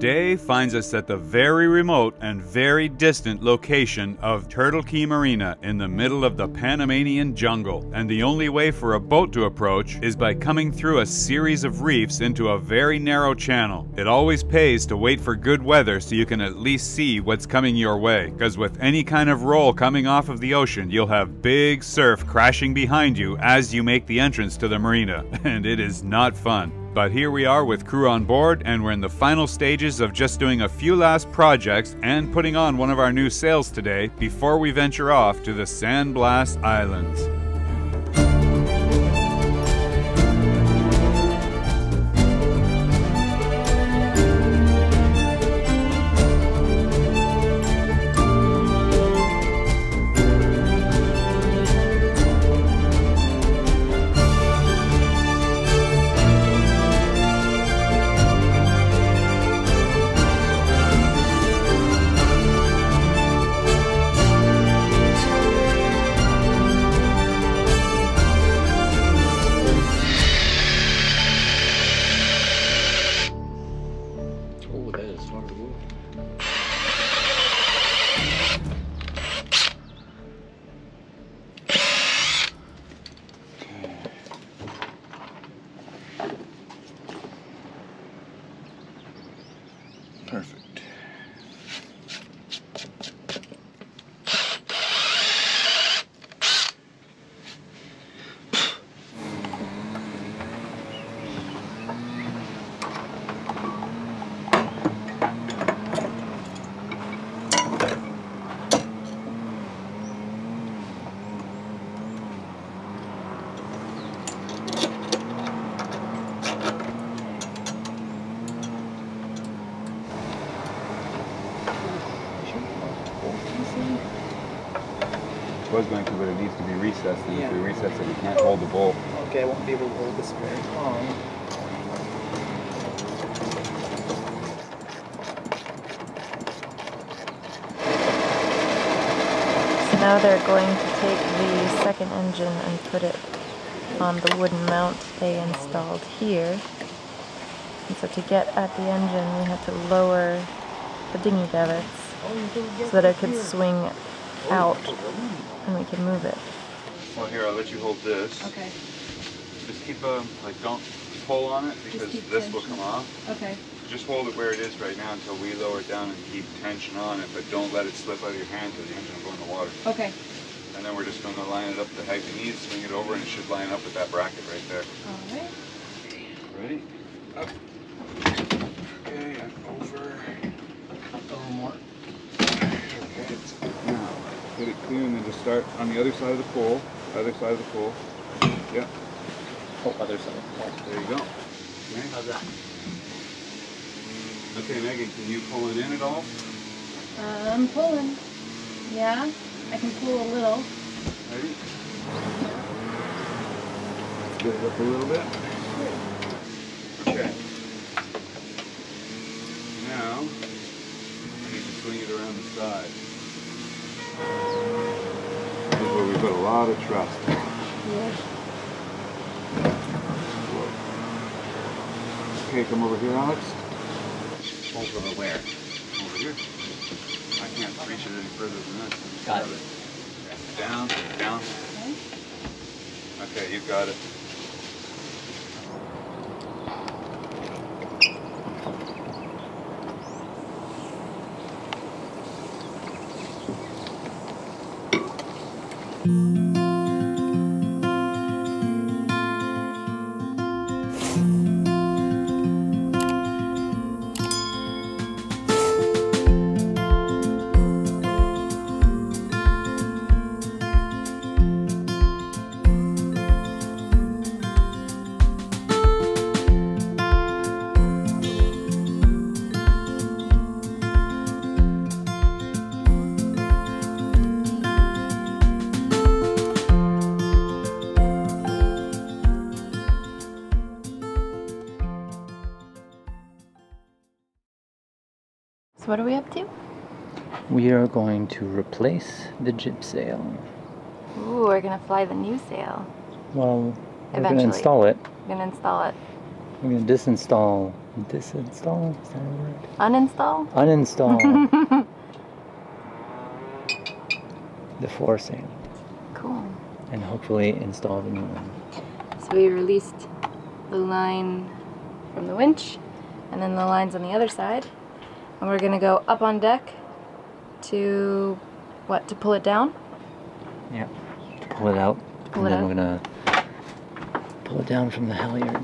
Today finds us at the very remote and very distant location of Turtle Key Marina in the middle of the Panamanian jungle, and the only way for a boat to approach is by coming through a series of reefs into a very narrow channel. It always pays to wait for good weather so you can at least see what's coming your way, because with any kind of roll coming off of the ocean, you'll have big surf crashing behind you as you make the entrance to the marina, and it is not fun. But here we are with crew on board, and we're in the final stages of just doing a few last projects and putting on one of our new sails today before we venture off to the San Blas Islands. Perfect. Was going to, but it needs to be recessed, and if we recess it, we can't hold the bowl. Okay, I won't be able to hold this very long. So now they're going to take the second engine and put it on the wooden mount they installed here. And so to get at the engine, we had to lower the dinghy davits so that it could swing out and we can move it. Well, here, I'll let you hold this. Okay. Just keep like, don't pull on it because this will come off. Okay. Just hold it where it is right now until we lower it down and keep tension on it, but don't let it slip out of your hand because the engine will go in the water. Okay. And then we're just going to line it up the height we need, swing it over, and it should line up with that bracket right there. All right. Ready? Up. Okay, I'm over. A little more. Okay, it's up now. Get it clean and then just start on the other side of the pole. Other side of the pole. Yeah. Oh, other side of the pole. There you go. Okay. How's that? Okay, Megan, can you pull it in at all? I'm pulling. Yeah, I can pull a little. Ready? Get it up a little bit. Okay. Now, I need to swing it around the side. This is where we put a lot of trust. Yes. Okay, come over here, Alex. Over where? Over here. I can't reach it any further than this. Got it. Yeah. Down, down. Okay, you got it. What are we up to? We are going to replace the jib sail. Ooh, we're going to fly the new sail. Well, we're going to install it. We're going to disinstall Disinstall? Is that a word? Uninstall? Uninstall. The forcing. Cool. And hopefully install the new one. So we released the line from the winch and then the lines on the other side. And we're gonna go up on deck to what? To pull it down? Yeah. To pull it out. To pull it out. And then we're gonna pull it down from the halyard.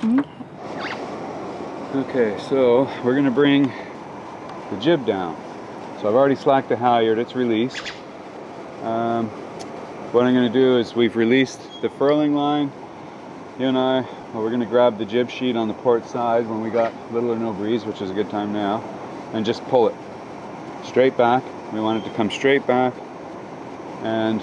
Mm-hmm. Okay, so we're going to bring the jib down. So I've already slacked the halyard, it's released. What I'm going to do is we've released the furling line. You and I, well, we're going to grab the jib sheet on the port side when we got little or no breeze, which is a good time now, and just pull it straight back. We want it to come straight back, and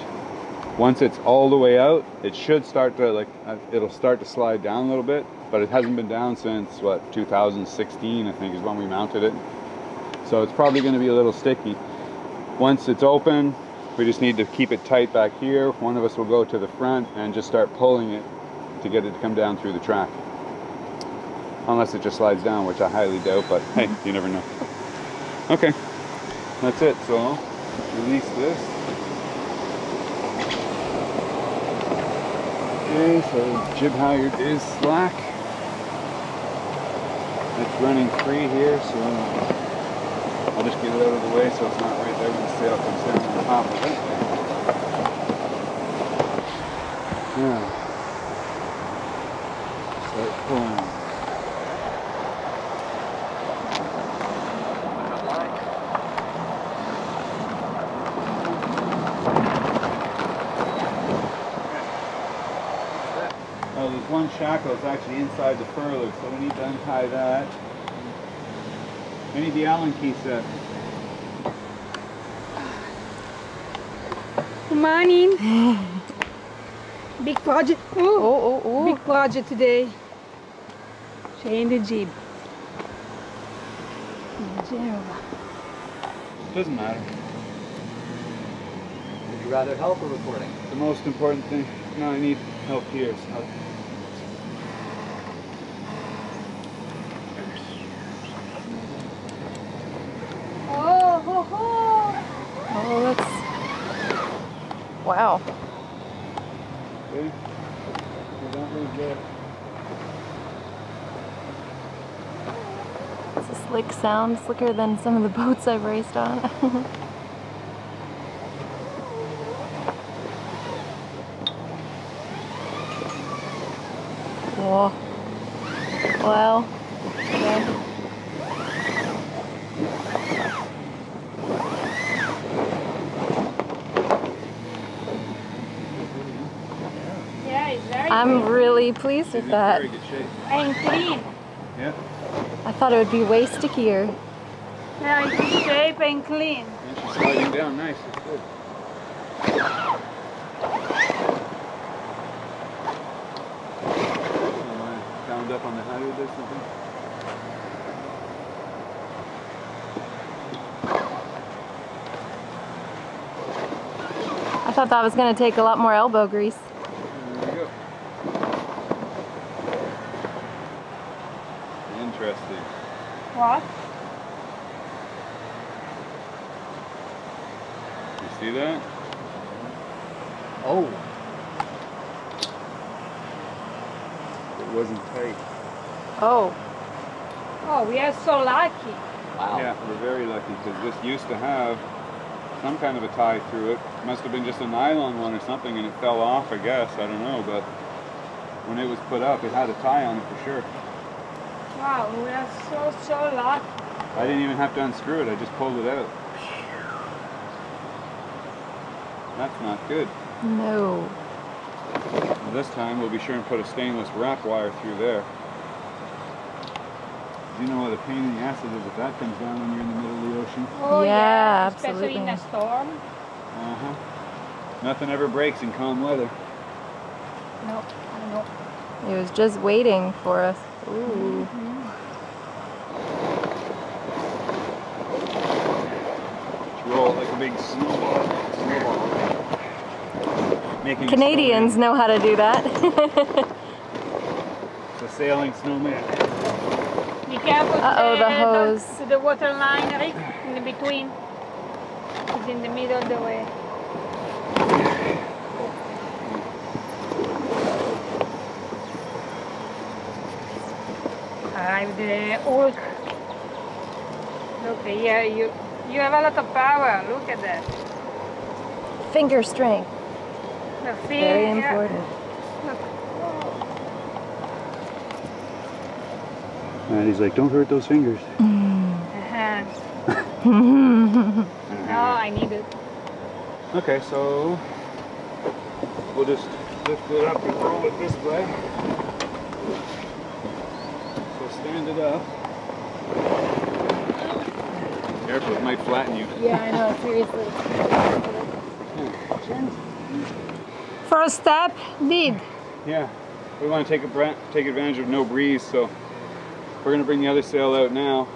once it's all the way out, it should start to, like, it'll start to slide down a little bit. But it hasn't been down since, what, 2016, I think, is when we mounted it. So it's probably going to be a little sticky. Once it's open, we just need to keep it tight back here. One of us will go to the front and just start pulling it to get it to come down through the track. Unless it just slides down, which I highly doubt, but hey, you never know. Okay, that's it. So release this. Okay, so jib halyard is slack. It's running free here, so I'll just get it out of the way so it's not right there when the sail comes down on top of it. Now, start pulling. One shackle is actually inside the furler, so we need to untie that. I need the Allen key set. Good morning. Big project. Oh, oh, oh, big project today. Chain the jib. Doesn't matter. Would you rather help or recording? The most important thing. No, I need help here. So. Wow. See? We don't need that. It's a slick sound, slicker than some of the boats I've raced on. Whoa. Wow. Okay. I'm really pleased with that. Very good shape. And clean. Yeah. I thought it would be way stickier. Yeah, it's good shape and clean. And she's sliding down nice. It's good. Bound up on the halyard or something. I thought that was going to take a lot more elbow grease. What? You see that? Oh! It wasn't tight. Oh. Oh, we are so lucky. Wow. Yeah, we're very lucky because this used to have some kind of a tie through it. It must have been just a nylon one or something and it fell off, I guess. I don't know, but when it was put up, it had a tie on it for sure. Wow, we are so, so lucky. I didn't even have to unscrew it, I just pulled it out. That's not good. No. This time we'll be sure and put a stainless wrap wire through there. You know what a pain in the ass it is if that comes down when you're in the middle of the ocean? Oh yeah, absolutely. Especially in a storm. Uh-huh. Nothing ever breaks in calm weather. Nope, nope. It was just waiting for us. Ooh. Mm-hmm. Roll it like a big snowball. Snowball. Canadians know how to do that. The sailing snowman. Be careful. Uh-oh, the hose. To the water line, Rick, in the between. It's in the middle of the way. Arrive the Hulk. Look, yeah, you have a lot of power. Look at that. Finger strength. The finger. Very important. Look. And he's like, don't hurt those fingers. No, I need it. Okay, so we'll just lift it up and roll it this way. So stand it up. Careful, it might flatten you. Yeah, I know, seriously. First step, did. Yeah, we want to take advantage of no breeze, so we're going to bring the other sail out now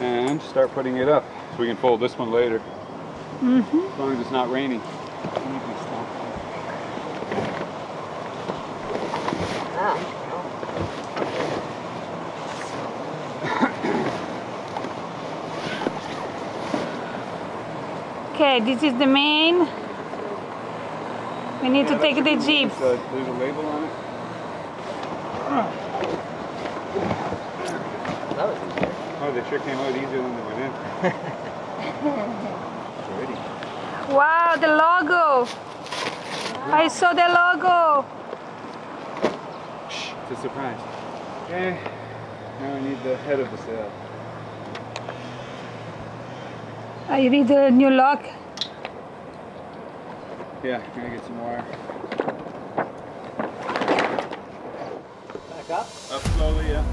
and start putting it up so we can fold this one later. As long as it's not raining. Okay, this is the main. We need to take the jeep. There's a label on it. Oh, the trick came out easier than it went in. Wow, the logo! Wow. I saw the logo! Shh, it's a surprise. Okay, now I need the head of the sail. I need the new lock. Yeah, I'm gonna get some more. Back up? Up slowly, yeah.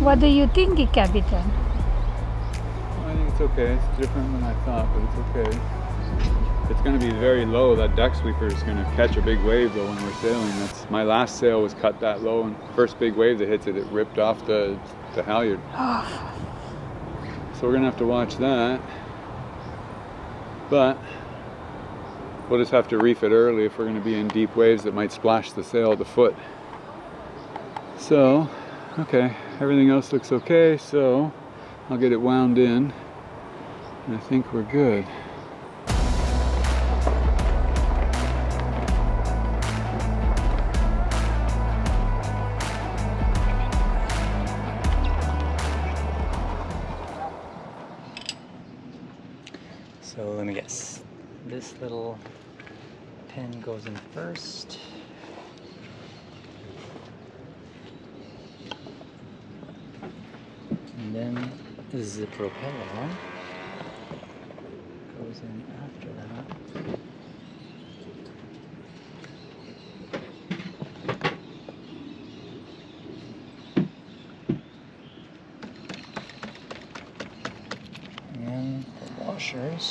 What do you think, Captain? I think it's okay. It's different than I thought, but it's okay. It's going to be very low. That deck sweeper is going to catch a big wave though when we're sailing. That's my last sail was cut that low, and first big wave that hits it, it ripped off the halyard. So we're going to have to watch that. But we'll just have to reef it early if we're going to be in deep waves that might splash the sail at the foot. So, okay. Everything else looks okay, so I'll get it wound in, and I think we're good. So let me guess. This little pin goes in first. And then this is the propeller, goes in after that. And then the washers.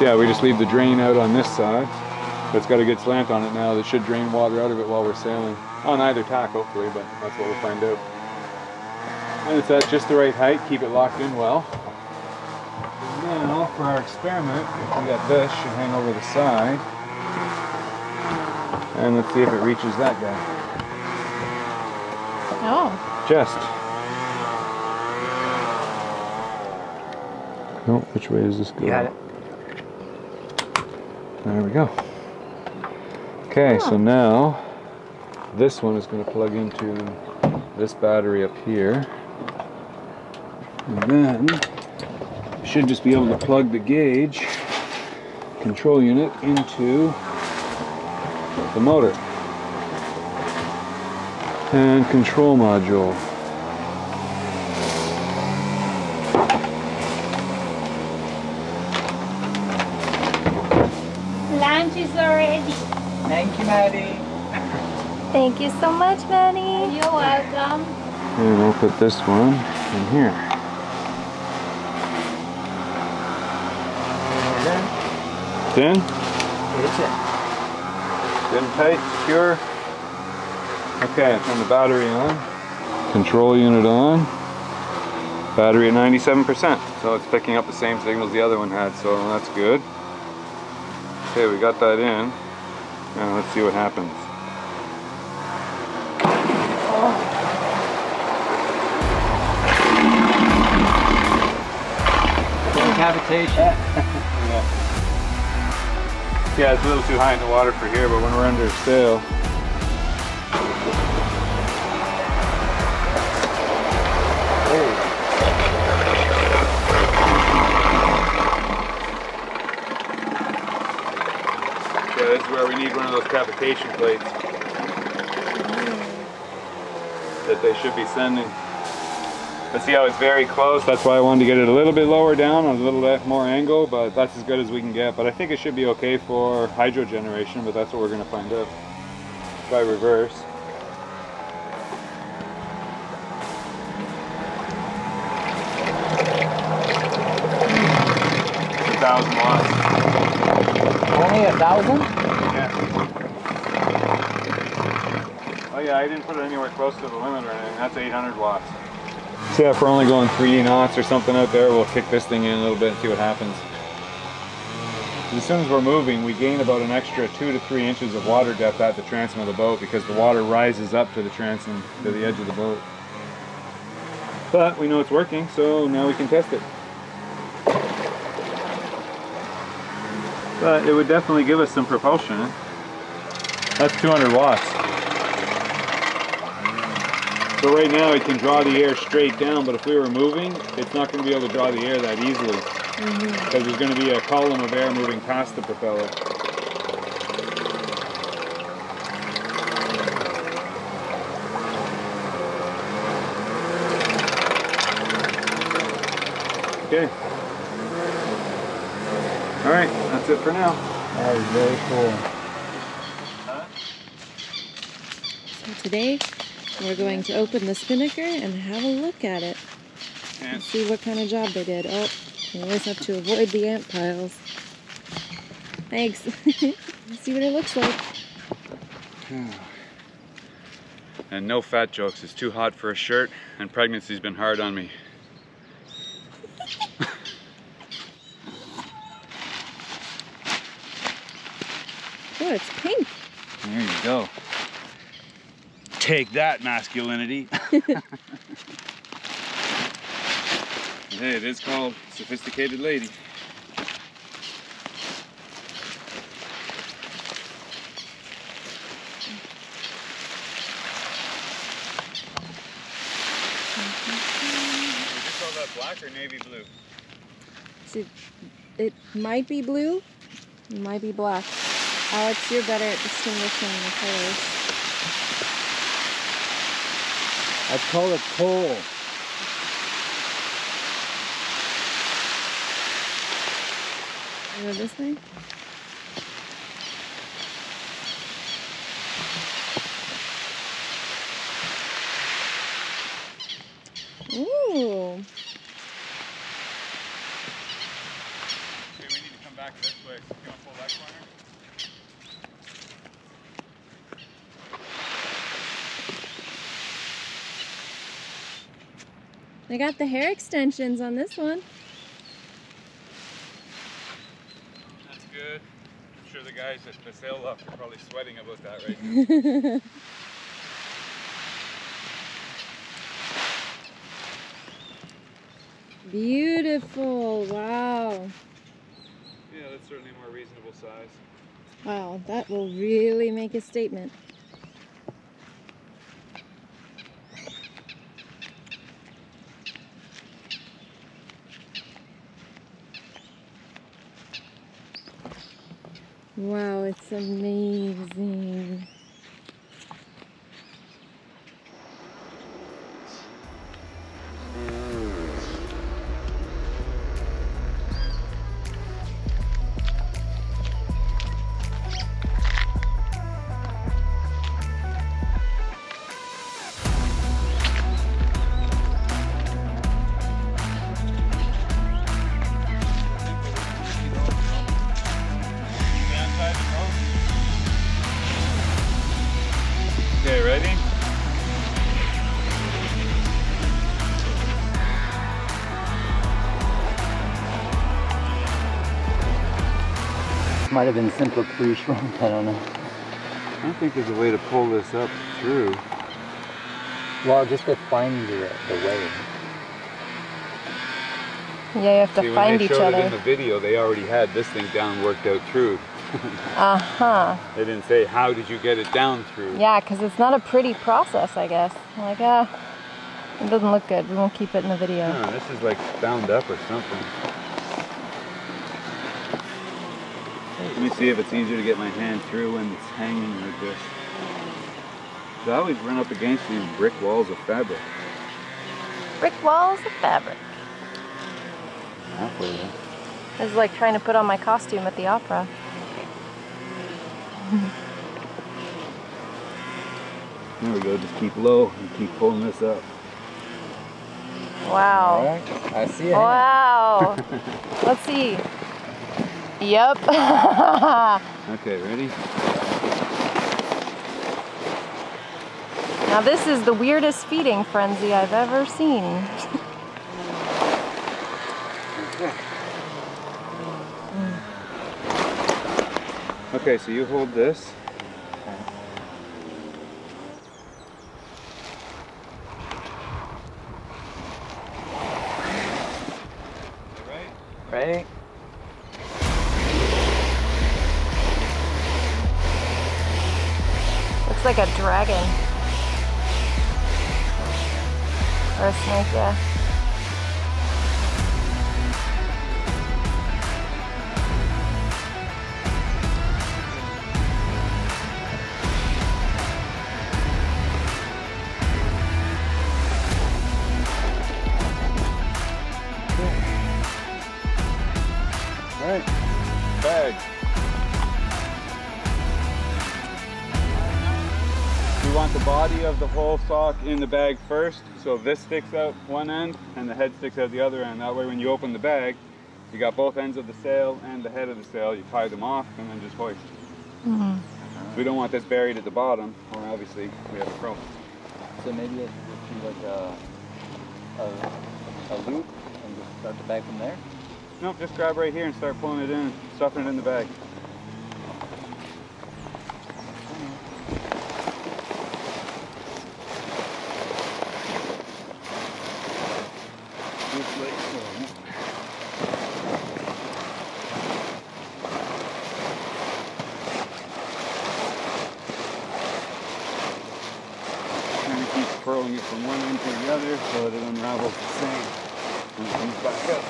Yeah, we just leave the drain out on this side. But it's got a good slant on it now that should drain water out of it while we're sailing. On either tack, hopefully, but that's what we'll find out. And it's at just the right height, keep it locked in well. And now for our experiment, we got this, should hang over the side. And let's see if it reaches that guy. Oh. Just. No, which way does this go? Got it. There we go. Okay, so now this one is going to plug into this battery up here. And then you should just be able to plug the gauge control unit into the motor and control module. Lunch is already. Thank you, Maddie. Thank you so much, Maddie. You're welcome. And we'll put this one in here. It's in? It's in. Good and tight, secure. Okay, turn the battery on. Control unit on. Battery at 97%. So it's picking up the same signals the other one had, so that's good. Okay, we got that in. Now let's see what happens. Concavitation. Yeah. Yeah, it's a little too high in the water for here, but when we're under sail. Hey. Yeah, this is where we need one of those cavitation plates that they should be sending. But see how it's very close, that's why I wanted to get it a little bit lower down, on a little bit more angle, but that's as good as we can get. But I think it should be okay for hydro generation, but that's what we're going to find out. Try reverse. It's 1,000 watts. Only 1,000? Yeah. Oh yeah, I didn't put it anywhere close to the limit or anything. That's 800 watts. So yeah, if we're only going 3 knots or something out there, we'll kick this thing in a little bit and see what happens. As soon as we're moving, we gain about an extra 2 to 3 inches of water depth at the transom of the boat because the water rises up to the transom, to the edge of the boat. But we know it's working, so now we can test it. But it would definitely give us some propulsion. That's 200 watts. So right now it can draw the air straight down, but if we were moving, it's not going to be able to draw the air that easily. Because there's going to be a column of air moving past the propeller. Okay. Alright, that's it for now. That was very cool. So today, we're going to open the spinnaker and have a look at it and see what kind of job they did. Oh, you always have to avoid the ant piles. Thanks. Let's see what it looks like. And no fat jokes. It's too hot for a shirt, and pregnancy's been hard on me. Oh, it's pink. There you go. Take that, masculinity. Hey, it is called Sophisticated Lady. Would you call that black or navy blue? See, it might be blue, it might be black. Alex, you're better at distinguishing the colors. I'd call it coal. You know this thing? Ooh. Okay, we need to come back this way. Can I pull that corner? They got the hair extensions on this one. That's good. I'm sure the guys that the sail off are probably sweating about that right now. Beautiful, wow. Yeah, that's certainly a more reasonable size. Wow, that will really make a statement. Wow, it's amazing. Might have been simpler pre-shrunk, I don't know. I don't think there's a way to pull this up through. Well, just to find the way. Yeah, you have to see, find each other. When they showed it in the video, they already had this thing down, worked out through. Uh-huh. They didn't say, how did you get it down through? Yeah, because it's not a pretty process, I guess. Like, it doesn't look good. We won't keep it in the video. No, this is like bound up or something. Let me see if it's easier to get my hand through when it's hanging like this. I always run up against these brick walls of fabric. Brick walls of fabric. Halfway there. This is like trying to put on my costume at the opera. There we go, just keep low and keep pulling this up. Wow. Right. I see it. Wow. Let's see. Yep. Okay, ready? Now this is the weirdest feeding frenzy I've ever seen. Okay, so you hold this. Right? Like a dragon. Or a snake, yeah. All right, bag. We want the body of the whole sock in the bag first, so this sticks out one end and the head sticks out the other end. That way when you open the bag, you got both ends of the sail and the head of the sail. You tie them off and then just hoist. Mm-hmm. So we don't want this buried at the bottom, or obviously we have a problem. So maybe it would be like a loop and just start the bag from there? Nope, just grab right here and start pulling it in and stuffing it in the bag. It from one end to the other so that it unravels the same and comes back up.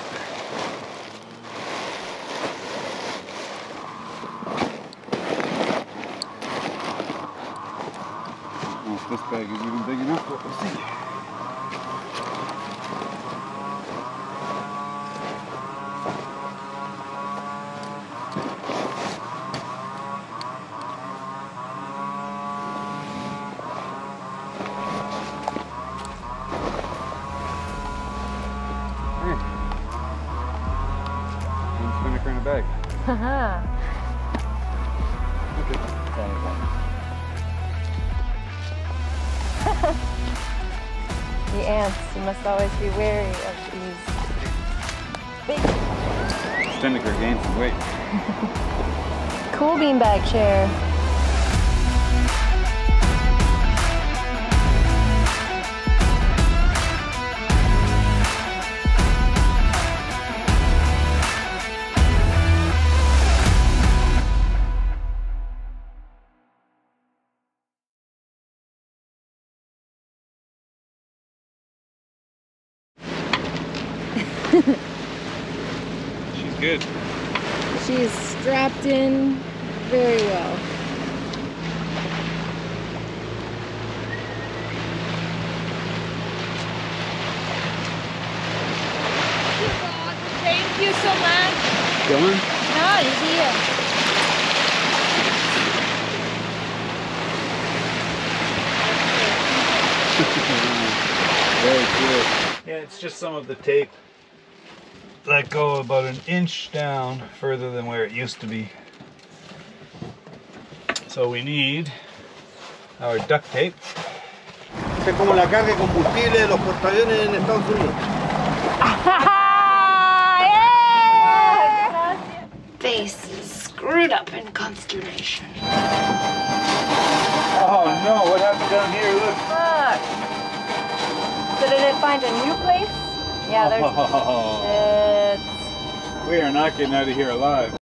Well, if this bag is even big enough, we'll see. Haha. The ants, you must always be wary of these big. Spinnaker gained some weight. cool beanbag chair. She's good. She's strapped in very well. Thank you so much. Dylan? No, he's here. Very good. Yeah, it's just some of the tape. Let go about an inch down further than where it used to be. So we need our duct tape. Es como la carga de combustible de los portaaviones en Estados Unidos. Face is screwed up in consternation. Oh no, what happened down here? Look. Look. So did it find a new place? Yeah, there's... Oh. We are not getting out of here alive.